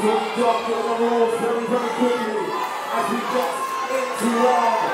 Dark on the walls very, very quickly as we get into our